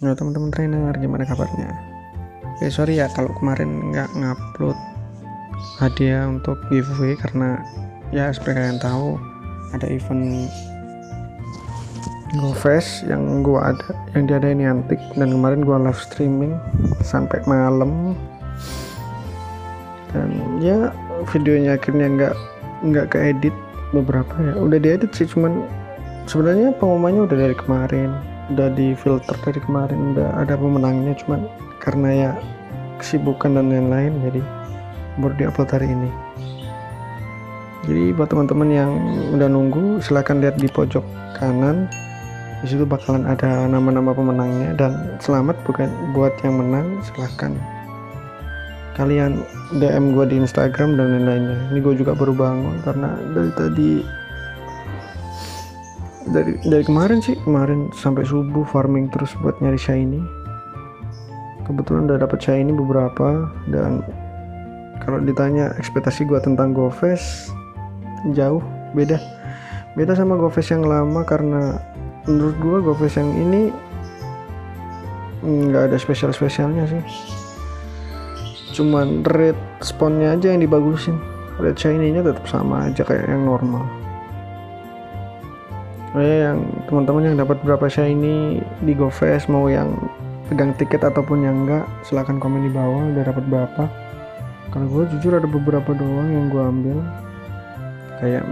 Nah teman-teman trainer, gimana kabarnya? Oke, sorry ya kalau kemarin nggak ngupload hadiah untuk giveaway karena ya seperti kalian tahu ada event Go Fest yang diadain Niantic, dan kemarin gua live streaming sampai malam dan ya videonya akhirnya nggak keedit beberapa ya, udah diedit sih, cuman sebenarnya pengumumannya udah dari kemarin, udah di filter dari kemarin, udah ada pemenangnya, cuman karena ya kesibukan dan lain-lain jadi baru diupload hari ini. Jadi buat teman-teman yang udah nunggu, silahkan lihat di pojok kanan, disitu bakalan ada nama-nama pemenangnya, dan selamat buat yang menang, silahkan kalian DM gue di Instagram dan lain-lainnya. Ini gue juga baru bangun karena dari kemarin sih, kemarin sampai subuh farming terus buat nyari shiny. Kebetulan udah dapet shiny beberapa, dan kalau ditanya ekspektasi gue tentang Go Fest, jauh beda sama Go Fest yang lama, karena menurut gue Go Fest yang ini nggak ada spesial-spesialnya sih. Cuman rate spawnnya aja yang dibagusin, rate shiny-nya tetap sama aja kayak yang normal. Ya, yang teman-teman yang dapat berapa shiny di Go Fest, mau yang pegang tiket ataupun yang enggak, silahkan komen di bawah udah dapat berapa. Karena gue jujur ada beberapa doang yang gue ambil, kayak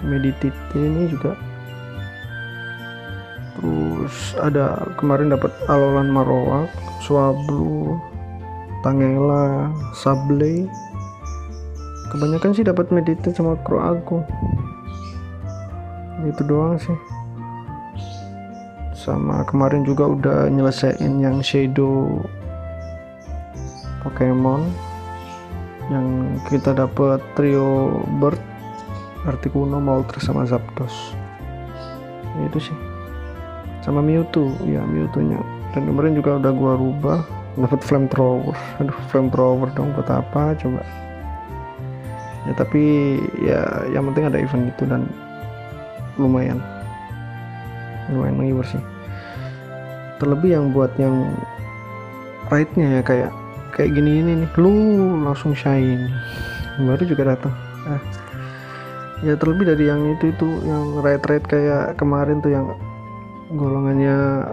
Meditite ini juga. Terus ada kemarin dapat Alolan Marowak, Swablu, Tangela, Sableye. Kebanyakan sih dapat Meditite sama Croago. Itu doang sih. Sama kemarin juga udah nyelesain yang Shadow Pokemon yang kita dapat trio Bird, Articuno, Moltres sama Zapdos. Itu sih. Sama Mewtwo, ya Mewtwo-nya. Dan kemarin juga udah gua rubah, dapat Flamethrower. Aduh, Flamethrower dong, buat apa coba? Ya tapi ya yang penting ada event itu dan lumayan menghibur sih. Terlebih yang buat yang ride-nya ya kayak gini ini nih, lu langsung shiny. Baru juga datang. Ya terlebih dari yang itu yang ride kayak kemarin tuh yang golongannya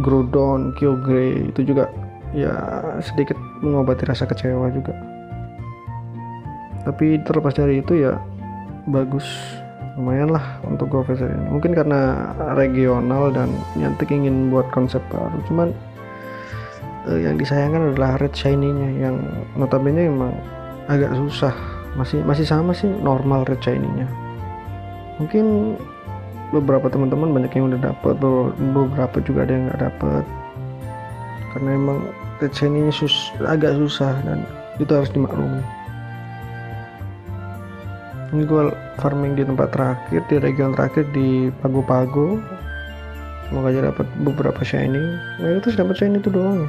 Groudon, Kyogre, itu juga ya sedikit mengobati rasa kecewa juga. Tapi terlepas dari itu ya bagus, lumayan lah untuk Go Fest ini. Mungkin karena regional dan Niantic ingin buat konsep baru, cuman yang disayangkan adalah red shiny-nya yang notabene emang agak susah. Masih sama sih normal red shiny-nya. Mungkin beberapa teman-teman banyak yang udah dapat, beberapa juga ada yang nggak dapat karena emang recensinya agak susah, dan itu harus dimaklumi. Ini gue farming di tempat terakhir, di region terakhir di Pago-Pago, semoga aja dapat beberapa shiny. Nah itu dapat shiny itu doang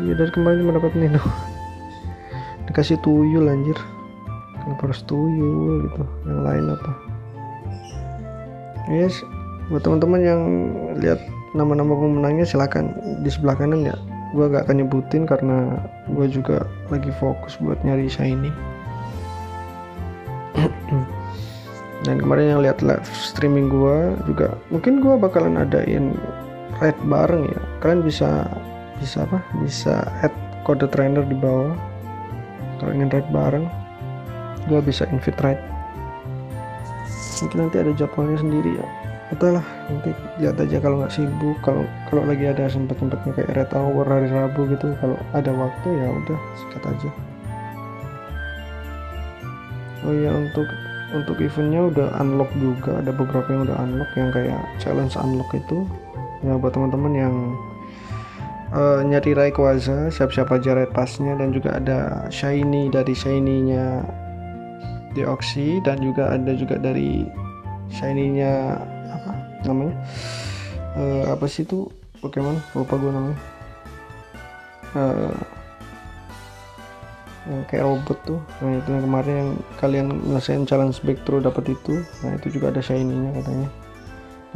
ya, dari kemarin cuma dapat Nino. Dikasih tuyul, anjir, kenapa harus tuyul gitu, yang lain apa? Yes, buat teman-teman yang lihat nama-nama pemenangnya silahkan di sebelah kanan ya. Gue gak akan nyebutin karena gue juga lagi fokus buat nyari shiny. Dan kemarin yang lihat live streaming gue juga, mungkin gue bakalan adain raid bareng ya. Kalian bisa add kode trainer di bawah kalau ingin raid bareng. Gue bisa invite raid. Mungkin nanti ada jadwalnya sendiri ya, entahlah, nanti lihat aja kalau nggak sibuk, kalau lagi ada sempatnya kayak red hour hari Rabu gitu, kalau ada waktu ya udah sikat aja. Oh iya, untuk eventnya udah unlock juga, ada beberapa yang udah unlock, yang kayak challenge unlock itu ya buat teman-teman yang nyari Rayquaza, siap-siap aja raid passnya, dan juga ada shiny dari shiny-nya Deoxys, dan ada juga dari shiny-nya apa namanya, apa sih itu Pokemon, lupa gue namanya, yang kayak robot tuh. Nah itu yang kemarin yang kalian ngelesain challenge breakthrough dapat itu, nah itu juga ada shiny-nya katanya.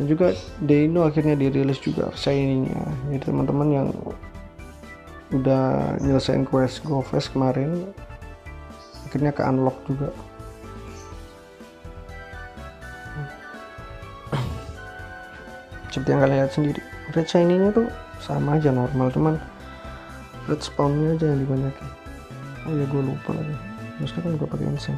Dan juga Deino akhirnya dirilis juga shiny-nya. Jadi teman-teman yang udah nyelesain quest Go Fest kemarin akhirnya ke unlock juga. Seperti yang kalian lihat sendiri, red shiny-nya tuh sama aja normal, cuman red spawn-nya aja yang dibanyakin. Oh ya, gue lupa lagi, maksudnya kan gue pakai insen.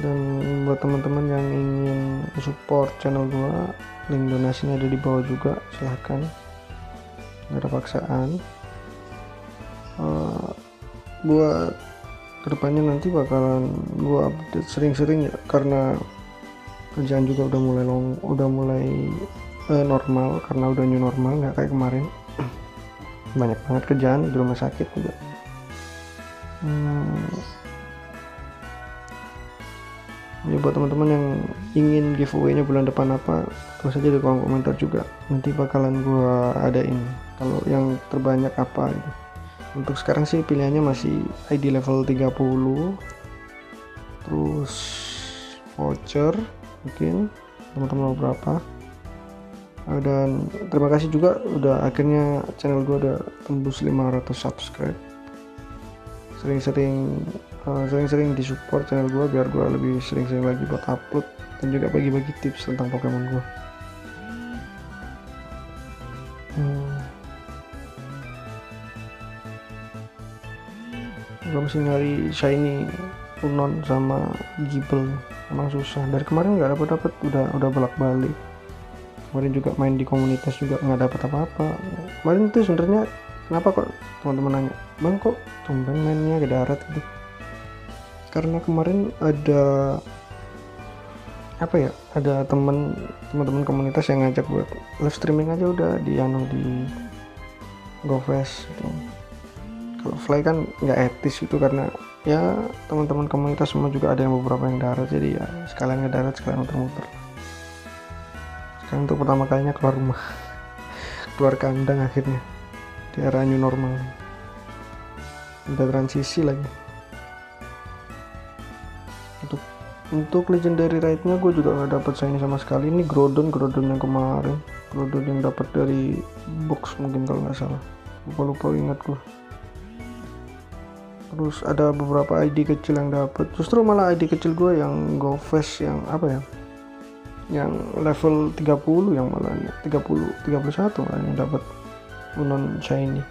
Dan buat teman-teman yang ingin support channel gue, link donasinya ada di bawah juga, silahkan, nggak ada paksaan. Buat kedepannya nanti bakalan gua update sering-sering ya, karena kerjaan juga udah mulai normal, karena udah new normal, nggak kayak kemarin banyak banget kerjaan di rumah sakit juga. Ya buat teman-teman yang ingin giveaway-nya bulan depan apa, terus aja di kolom komentar juga, nanti bakalan gua adain kalau yang terbanyak apa gitu. Untuk sekarang sih pilihannya masih ID level 30, terus voucher mungkin teman-teman berapa. Dan terima kasih juga udah akhirnya channel gue udah tembus 500 subscribe. Sering-sering di support channel gue biar gue lebih sering-sering lagi buat upload dan juga bagi-bagi tips tentang Pokemon gue. Gue mesti nyari shiny Unown sama Gible, emang susah. Dari kemarin nggak dapet, udah bolak-balik. Kemarin juga main di komunitas juga nggak dapet apa-apa. Kemarin itu sebenarnya kenapa kok teman-teman nanya, bang kok tumben mainnya ke darat gitu? Karena kemarin ada apa ya? Ada teman-teman komunitas yang ngajak buat live streaming aja udah di Go Fest gitu. Kalau fly kan nggak etis itu, karena ya teman-teman komunitas semua juga ada yang beberapa yang darat, jadi ya sekalian ngedarat sekalian muter-muter. Sekarang untuk pertama kalinya keluar rumah, keluar kandang akhirnya di era new normal, udah transisi lagi. Untuk legendary ride-nya gue juga nggak dapet shiny sama sekali. Ini Groudon yang kemarin, Groudon yang dapet dari box mungkin kalau nggak salah, lupa ingat gue. Terus ada beberapa ID kecil yang dapet, justru malah ID kecil gue yang Go Fest yang apa ya, yang level 30, yang malah 31 kan yang dapet Unown shiny.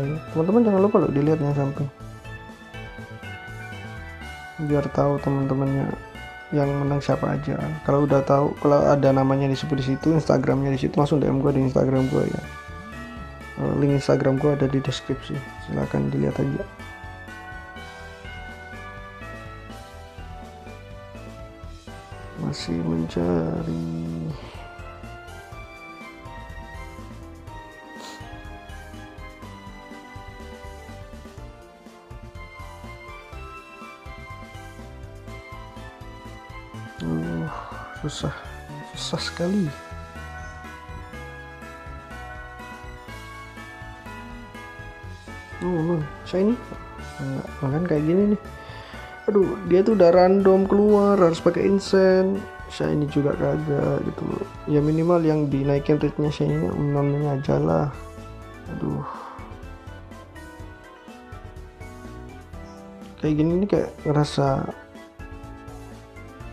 Oke, teman-teman jangan lupa loh dilihatnya samping, biar tahu teman-temannya yang menang siapa aja. Kalau udah tahu, kalau ada namanya disebut di situ, Instagramnya di situ, langsung DM gue di Instagram gue ya. Link Instagram gue ada di deskripsi, silahkan dilihat aja. Masih mencari. Susah sekali. Shiny enggak, makan kayak gini nih. Aduh, dia tuh udah random keluar, harus pakai insen. Shiny juga kagak gitu loh. Ya minimal yang dinaikin rate-nya shiny-nya Unown-nya aja lah. Aduh. Kayak gini nih kayak ngerasa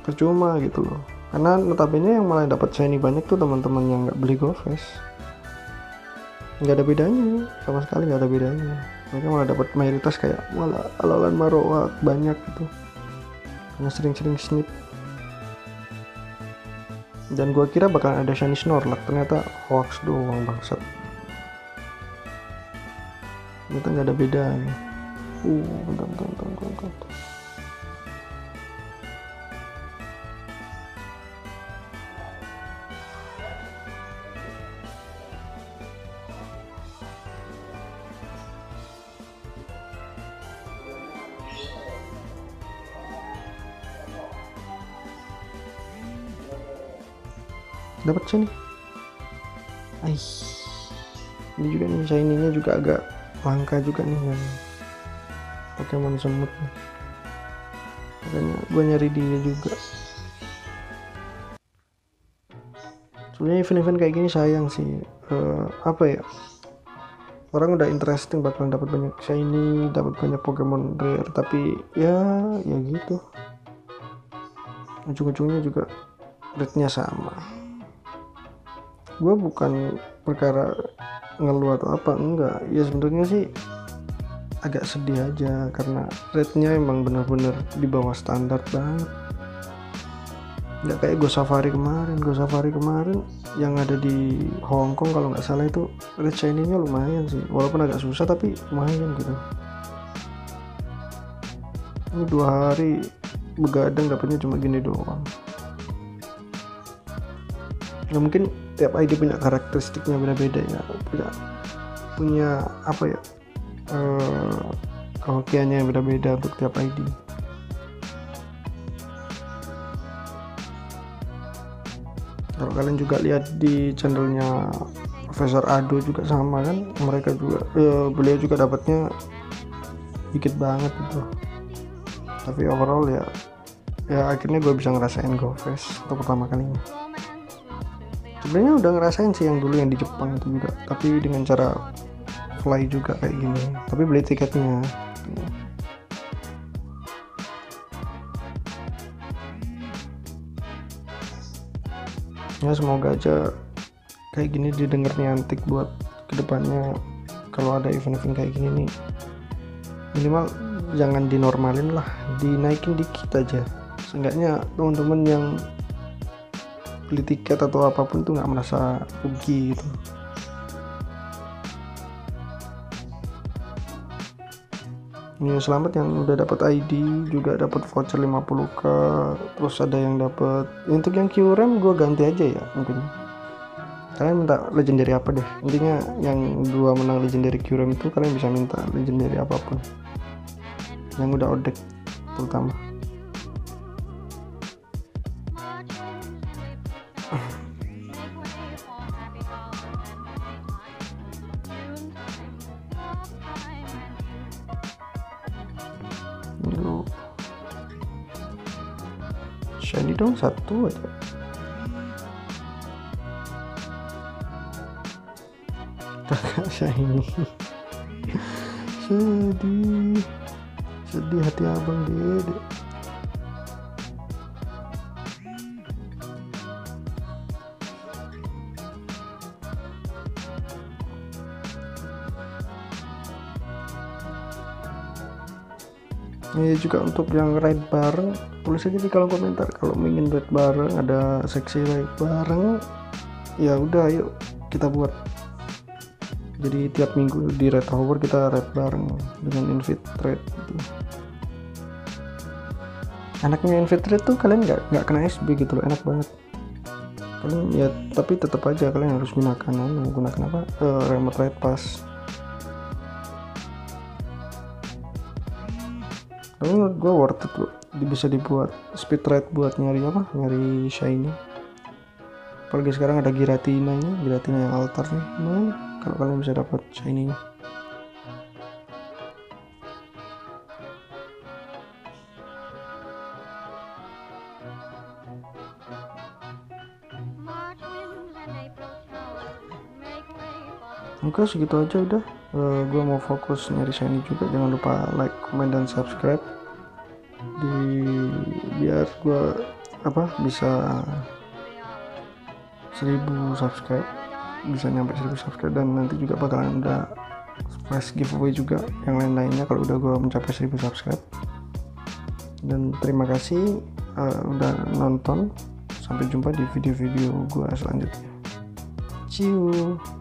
percuma gitu loh. Karena notabene yang malah dapat shiny banyak tuh teman-teman yang nggak beli Go Fest. Nggak ada bedanya, sama sekali nggak ada bedanya. Mereka malah dapat mayoritas kayak malah Alolan Marowak banyak gitu, karena sering-sering snip. Dan gua kira bakal ada shiny Snorlax, ternyata hoax doang bangsat. Ternyata nggak ada bedanya. Bentar. dapat sini. Ais. Ini juga nih shiny-nya juga agak langka juga nih yang Pokemon semut nih. Makanya gue nyari dia juga. Sebenarnya event-event kayak gini sayang sih. Apa ya? Orang udah interesting bakalan dapat banyak shiny, dapat banyak Pokemon rare, tapi ya gitu. Ujung-ujungnya juga rate-nya sama. Gue bukan perkara ngeluh atau apa, enggak. Ya sebenarnya sih agak sedih aja karena rate-nya emang benar-benar di bawah standar banget. Nggak kayak Go Safari kemarin yang ada di Hong Kong kalau nggak salah, itu red shiny-nya lumayan sih, walaupun agak susah tapi lumayan gitu. Ini 2 hari begadang dapatnya cuma gini doang. Ya mungkin tiap ID punya karakteristiknya beda-beda ya, punya apa ya, kehokiannya yang beda-beda untuk tiap ID. Kalau kalian juga lihat di channelnya Professor Ado juga sama kan, mereka juga beliau juga dapatnya dikit banget gitu. Tapi overall ya akhirnya gue bisa ngerasain Go Fest untuk pertama kalinya. Sebenarnya udah ngerasain sih yang dulu yang di Jepang itu juga, tapi dengan cara fly juga kayak gini. Tapi beli tiketnya. Ya semoga aja kayak gini didengar Niantic buat kedepannya. Kalau ada event-event kayak gini nih, minimal jangan dinormalin lah, dinaikin dikit aja. Seenggaknya teman-teman yang beli tiket atau apapun tuh nggak merasa rugi gitu. Ini selamat yang udah dapat ID, juga dapat voucher 50k, terus ada yang dapat. Untuk yang Kyurem gue ganti aja ya mungkin. Kalian minta legendary apa deh. Intinya yang 2 menang legendary Kyurem itu kalian bisa minta legendary apapun. Yang udah odek terutama. Shiny dong, satu aja. Kakak shiny. Sedih. Sedih hati abang Dede. Ini juga untuk yang ride bareng, tulis aja di kolom komentar kalau ingin ride bareng, ada seksi ride bareng. Ya udah, yuk kita buat. Jadi tiap minggu di Red Tower kita ride bareng dengan invite ride gitu. Anaknya invite ride tuh kalian nggak kena SB gitu loh, enak banget. Kalian ya tapi tetap aja kalian harus gunakan apa? Remote ride pass. Tapi menurut gue worth it loh, bisa dibuat speed ride buat nyari shiny. Apalagi sekarang ada Giratina nya, Giratina yang altar nih. Nah, kalau kalian bisa dapat shiny nya. Oke, segitu aja udah. Gue mau fokus nyari shiny juga. Jangan lupa like, comment, dan subscribe biar gue bisa 1000 subscribe, bisa nyampe 1000 subscribe, dan nanti juga bakalan ada flash giveaway juga yang lain-lainnya kalau udah gue mencapai 1000 subscribe. Dan terima kasih udah nonton. Sampai jumpa di video-video gue selanjutnya. See you.